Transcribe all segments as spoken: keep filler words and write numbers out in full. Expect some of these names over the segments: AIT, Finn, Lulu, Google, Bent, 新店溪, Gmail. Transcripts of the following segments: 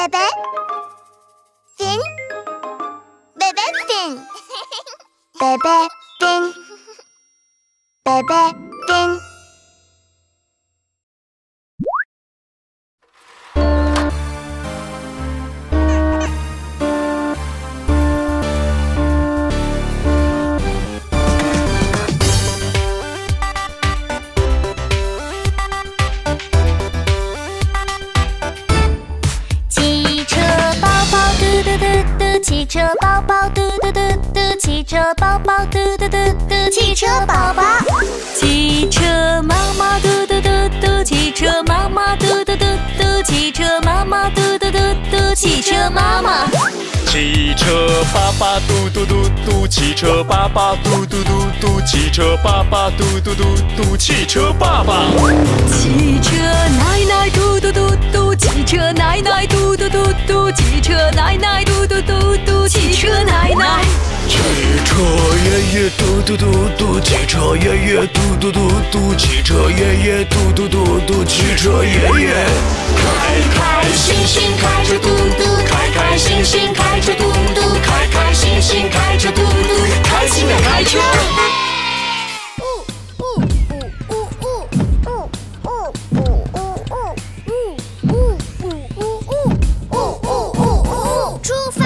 Bebe, Finn, Bebe, Finn, Bebe, Finn, Bebe, Finn.汽车宝宝，汽车妈妈嘟嘟嘟嘟，汽车妈妈嘟嘟嘟嘟，汽车妈妈嘟嘟嘟嘟，汽车妈妈。汽车爸爸嘟嘟嘟嘟，汽车爸爸嘟嘟嘟嘟，汽车爸爸嘟嘟嘟嘟，汽车爸爸。汽车奶奶嘟嘟嘟嘟，汽车奶奶嘟嘟嘟嘟，汽车奶奶嘟嘟嘟嘟，汽车奶奶。 汽车爷爷嘟嘟嘟嘟，汽车爷爷嘟嘟嘟嘟，汽车爷爷嘟嘟嘟嘟，汽车爷爷。开开心心开着嘟嘟，开开心心开着嘟嘟，开开心心开着嘟嘟，开心的开车。呜呜呜呜呜呜呜呜，出发。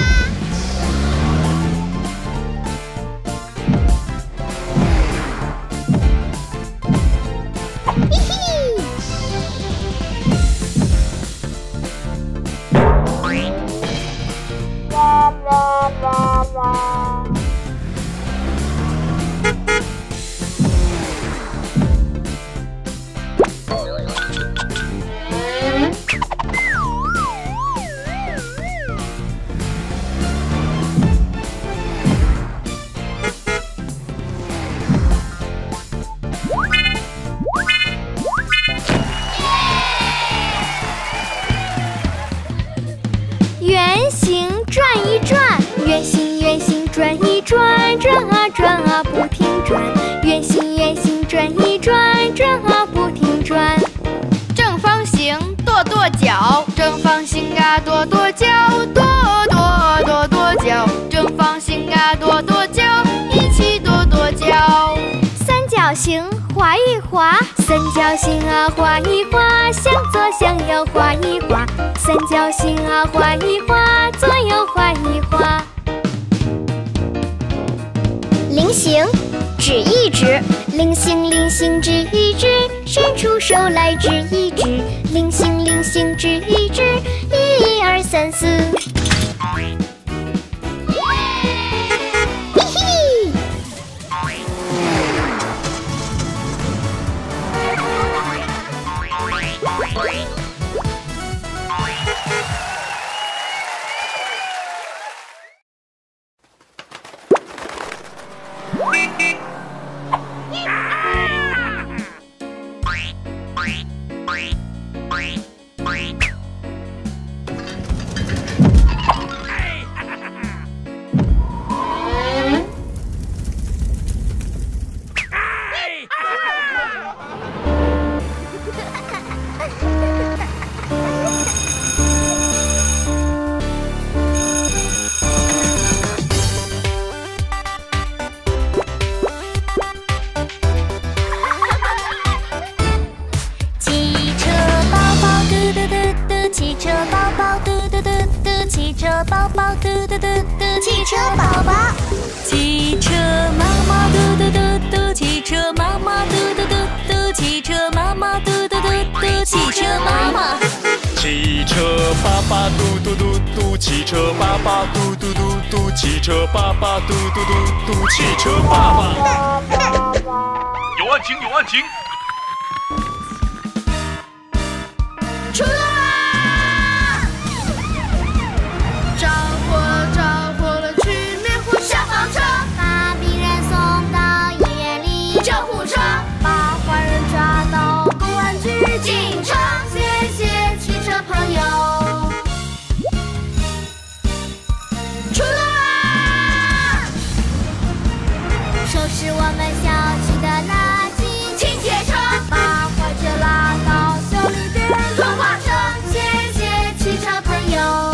朋友。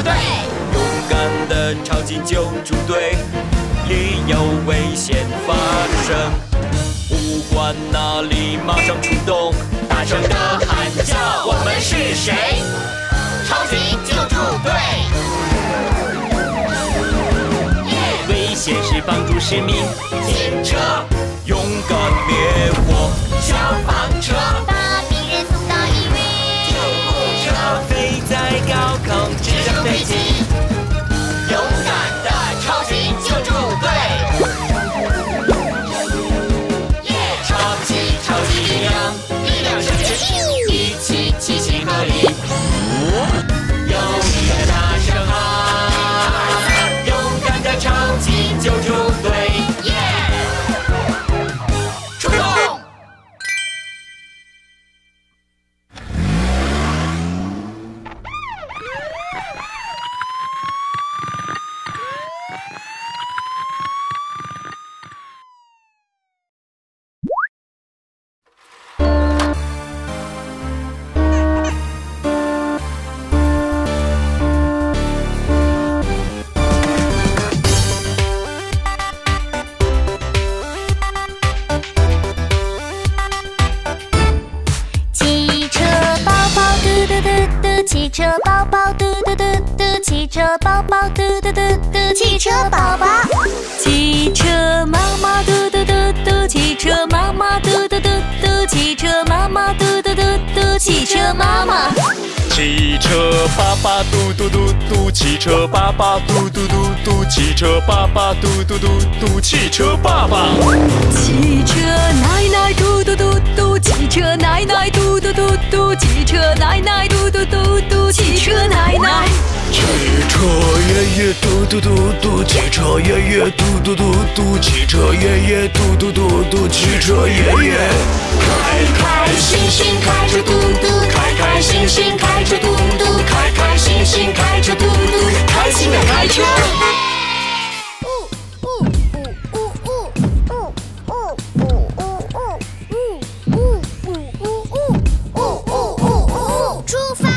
部队，勇敢的超级救助队，一有危险发生，不管哪里马上出动，大声的喊叫，我们是谁？超级救助队，危险时帮助市民，警车，勇敢灭火，消防车。 飞在高空，直升飞机，勇敢的超级救助队，耶！超级超级力量，力量是全，一起齐心合力，友谊的大声喊，勇敢的超级救助队，耶！出动！ 汽车宝宝，汽车妈妈嘟嘟嘟嘟，汽车妈妈嘟嘟嘟嘟，汽车妈妈嘟嘟嘟嘟，汽车妈妈。汽车爸爸嘟嘟嘟嘟，汽车爸爸嘟嘟嘟嘟，汽车爸爸嘟嘟嘟嘟，汽车爸爸。汽车奶奶嘟嘟嘟嘟，汽车奶奶嘟嘟嘟嘟，汽车奶奶嘟嘟嘟嘟，汽车奶奶。 汽车爷爷嘟嘟嘟嘟，汽车爷爷嘟嘟嘟嘟，汽车爷爷嘟嘟嘟嘟，汽车爷爷。开开心心开车嘟嘟，开开心心开车嘟嘟，开开心心开车嘟嘟，开心的开车。出发。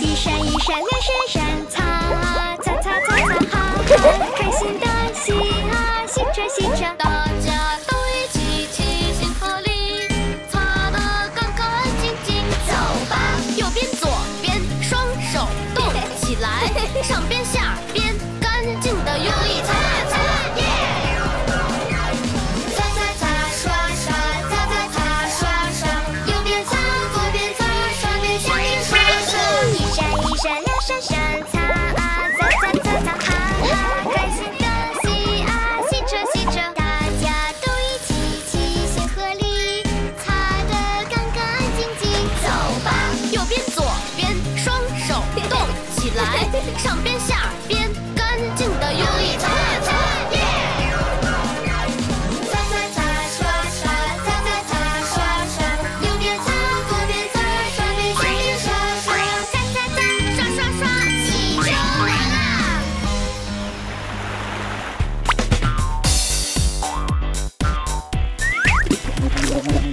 一闪。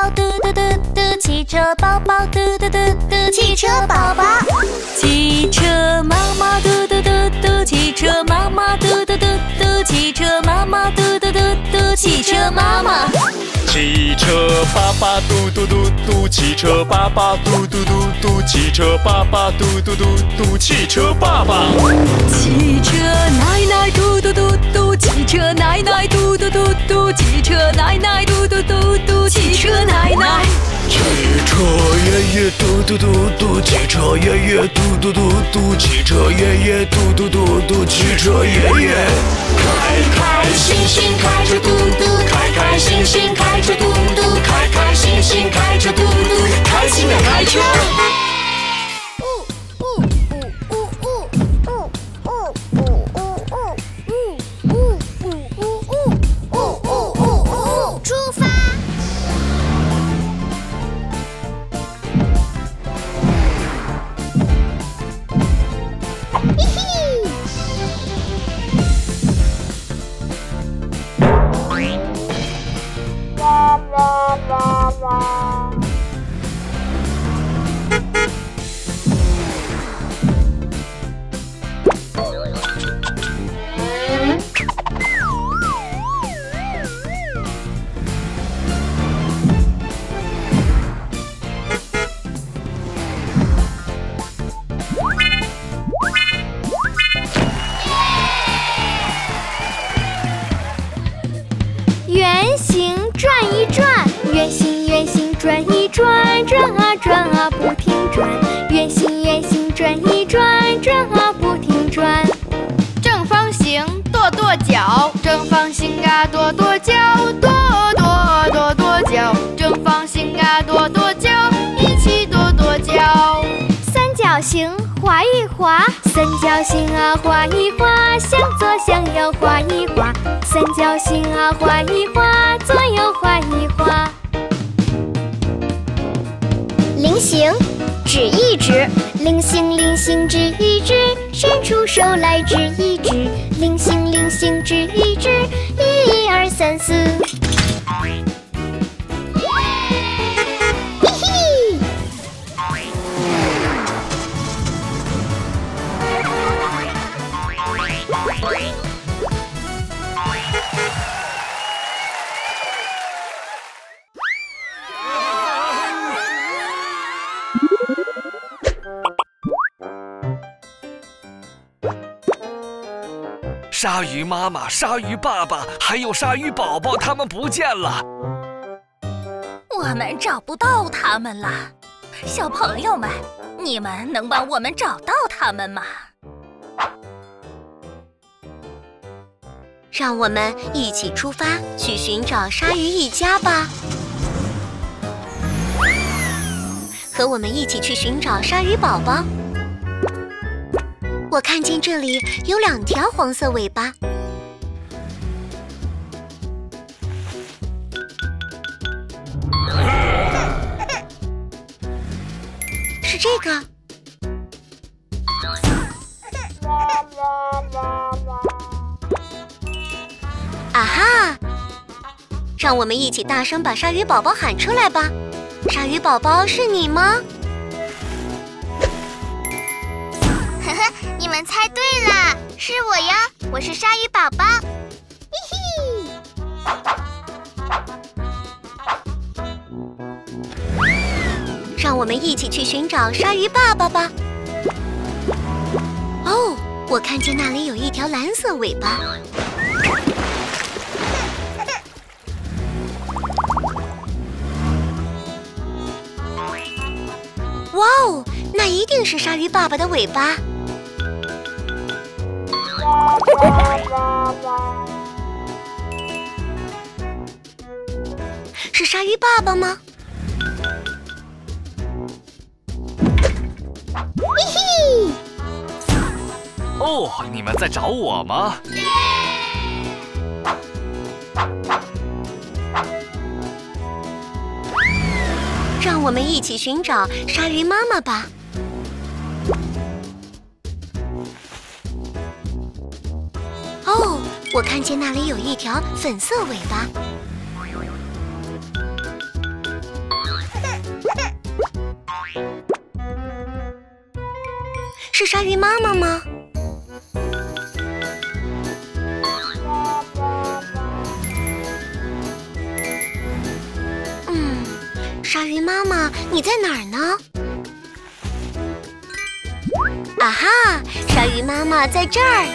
宝嘟嘟嘟嘟，汽车宝宝嘟嘟嘟嘟，汽车宝宝。汽车妈妈嘟嘟嘟嘟，汽车妈妈嘟嘟嘟嘟，汽车妈妈嘟嘟嘟嘟，汽车妈妈。汽车爸爸嘟嘟嘟嘟，汽车爸爸嘟嘟嘟嘟，汽车爸爸嘟嘟嘟嘟，汽车爸爸。汽车奶奶嘟嘟嘟嘟，汽车奶奶嘟嘟嘟嘟，汽车奶奶嘟嘟嘟嘟，汽车奶奶。汽车爷爷嘟嘟嘟嘟，汽车爷爷嘟嘟嘟嘟，汽车爷爷嘟嘟嘟嘟，汽车爷爷。开开心心开车嘟嘟，开开心心开车嘟嘟，开开心心开车嘟嘟，开心的开车。鲨鱼妈妈、鲨鱼爸爸还有鲨鱼宝宝，他们不见了，我们找不到他们了。小朋友们，你们能帮我们找到他们吗？让我们一起出发去寻找鲨鱼一家吧！和我们一起去寻找鲨鱼宝宝。 我看见这里有两条黄色尾巴，是这个。啊哈！让我们一起大声把鲨鱼宝宝喊出来吧！鲨鱼宝宝是你吗？ 你们猜对了，是我呀！我是鲨鱼宝宝。嘿嘿，让我们一起去寻找鲨鱼爸爸吧。哦，我看见那里有一条蓝色尾巴。哇哦，那一定是鲨鱼爸爸的尾巴。 是鲨鱼爸爸吗？嘿嘿！哦，你们在找我吗？让我们一起寻找鲨鱼妈妈吧。 哦，我看见那里有一条粉色尾巴。是鲨鱼妈妈吗？嗯，鲨鱼妈妈，你在哪儿呢？啊哈，鲨鱼妈妈在这儿。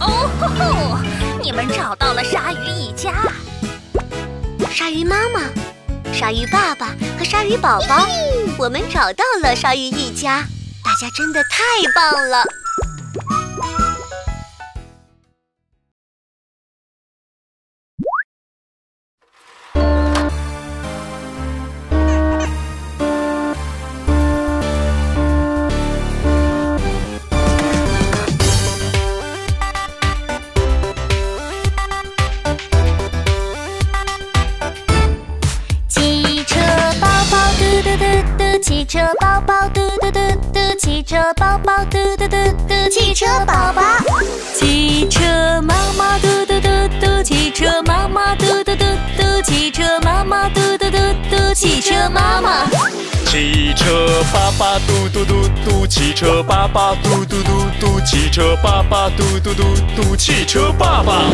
哦，你们找到了鲨鱼一家。鲨鱼妈妈、鲨鱼爸爸和鲨鱼宝宝，我们找到了鲨鱼一家。大家真的太棒了！汽车宝宝嘟嘟嘟嘟，汽车宝宝嘟嘟嘟嘟，汽车宝宝。汽车妈妈嘟嘟嘟嘟，汽车妈妈嘟嘟嘟嘟，汽车妈妈嘟嘟嘟嘟，汽车妈妈。汽车爸爸嘟嘟嘟嘟，汽车爸爸嘟嘟嘟嘟，汽车爸爸嘟嘟嘟嘟，汽车爸爸。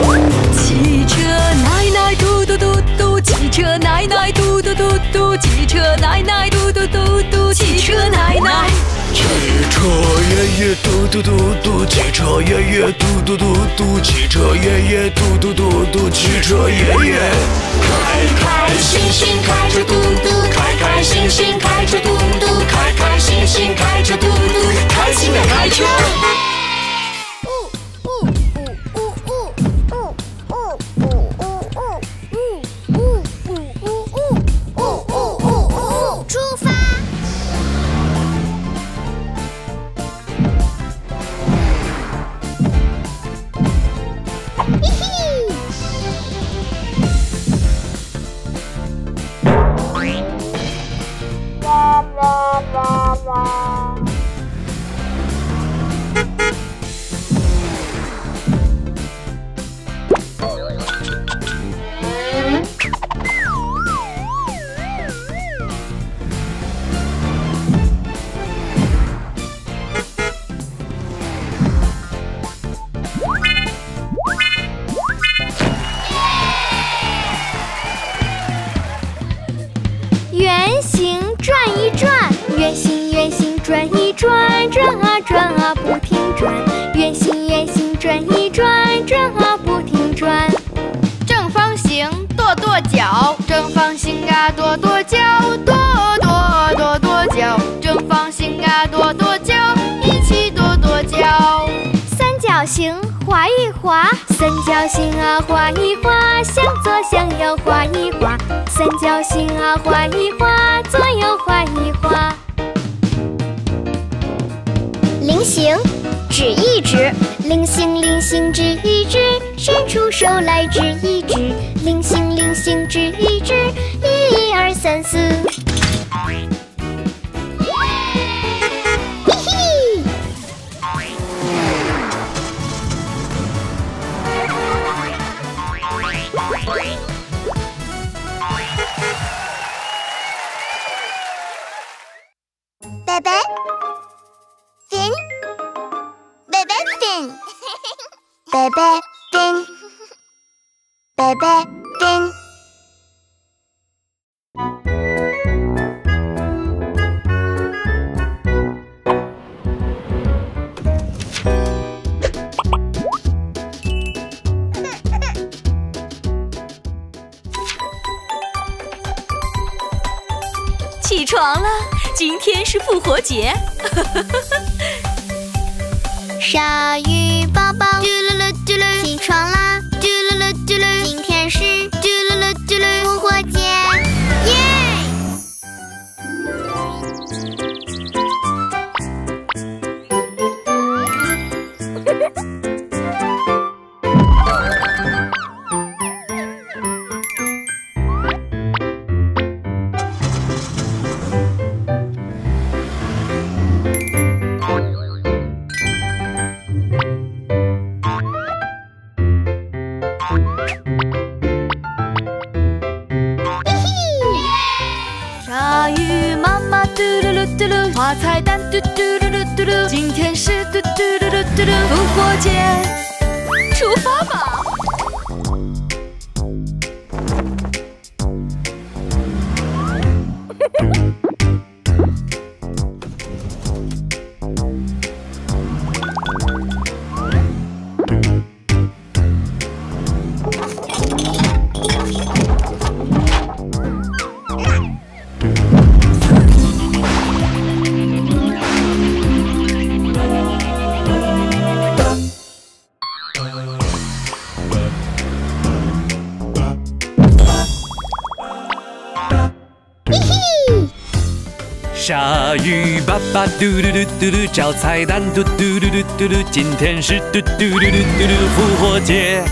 汽车奶奶嘟嘟嘟嘟，汽车奶奶嘟嘟嘟嘟，汽车奶奶嘟嘟嘟嘟。 汽车奶奶，汽车爷爷嘟嘟嘟嘟，汽车爷爷嘟嘟嘟嘟，汽车爷爷嘟嘟嘟嘟，汽车爷爷。开开心心开着嘟嘟，开开心心开着嘟嘟，开开心心开着嘟嘟，开心的开车。出发。 Baby Finn, Baby Finn, Baby Finn, Baby Finn. 起床了。 今天是复活节，鲨鱼宝宝，嘟噜噜嘟噜，起床啦，嘟噜噜嘟噜，今天是嘟噜噜嘟噜复活节，耶！嘟噜，画彩蛋，嘟嘟噜噜嘟噜，今天是嘟嘟噜噜嘟噜，复活节，出发吧！下雨，爸爸嘟噜噜嘟噜，找彩蛋嘟嘟噜噜嘟噜，今天是嘟嘟噜噜嘟噜复活节。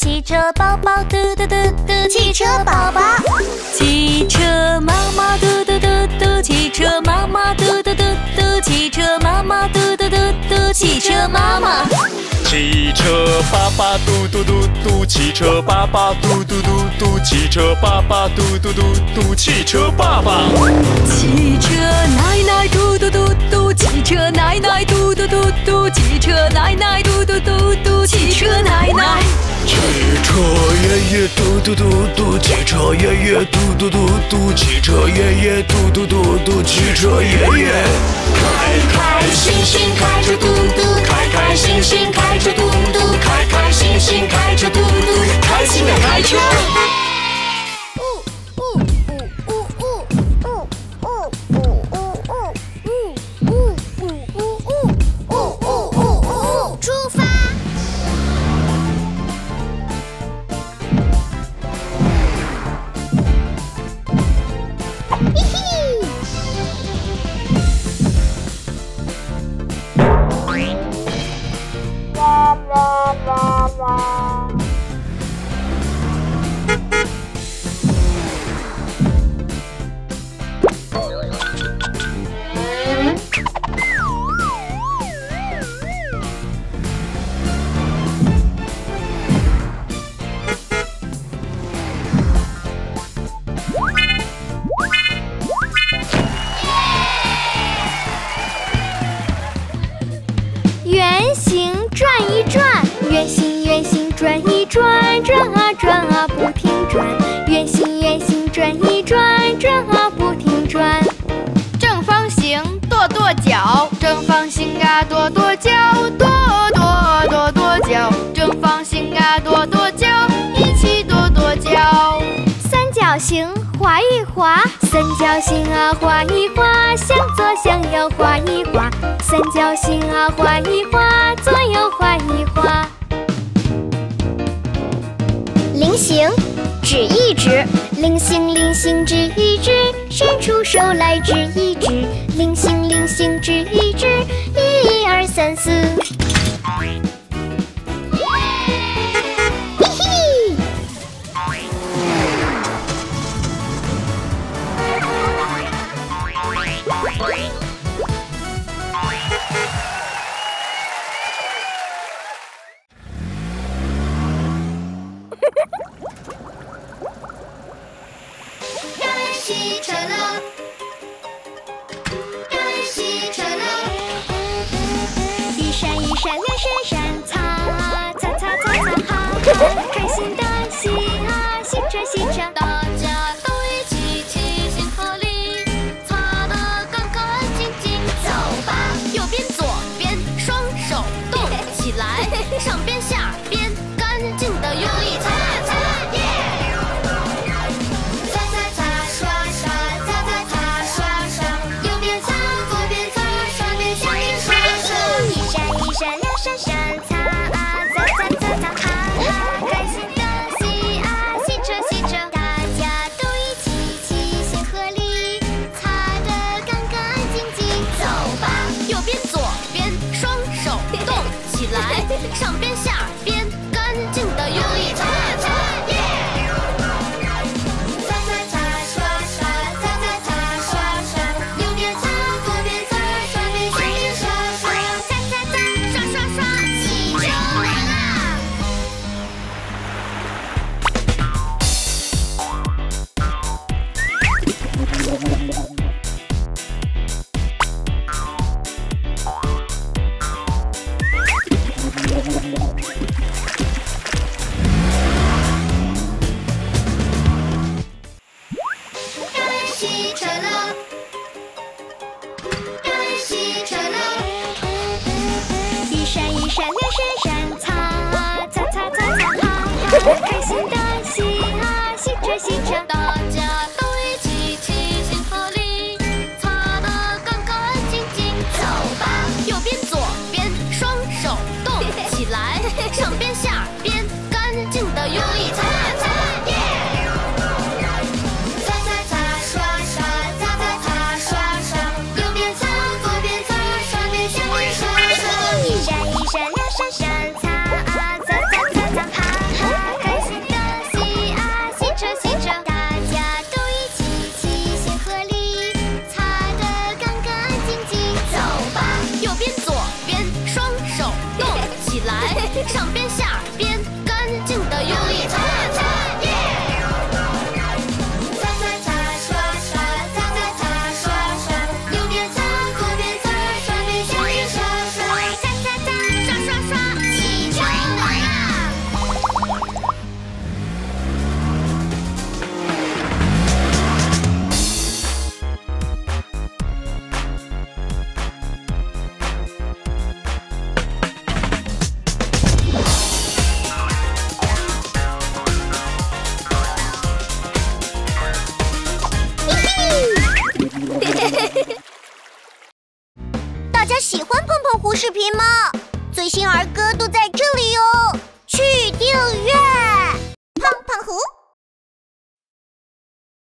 汽车宝宝，汽车妈妈嘟嘟嘟嘟，汽车妈妈嘟嘟嘟嘟，汽车妈妈嘟嘟嘟嘟，汽车妈妈。汽车爸爸嘟嘟嘟嘟，汽车爸爸嘟嘟嘟嘟，汽车爸爸嘟嘟嘟嘟，汽车爸爸。汽车奶奶嘟嘟嘟嘟，汽车奶奶嘟嘟嘟嘟，汽车奶奶嘟嘟嘟嘟，汽车奶奶。汽车爷爷嘟嘟嘟嘟，汽车爷爷嘟嘟嘟嘟，汽车爷爷嘟嘟嘟嘟，汽车爷爷。开开心心开着嘟嘟，开开心心开着嘟嘟，开开心心开着嘟嘟，开心的开车。上边下边干净的用力擦擦耶！擦擦擦刷刷，擦擦擦刷刷，右边擦左边擦，刷边下边刷刷，擦擦擦刷刷刷，起床啦！大家喜欢碰碰胡视频吗？最新儿歌都在这。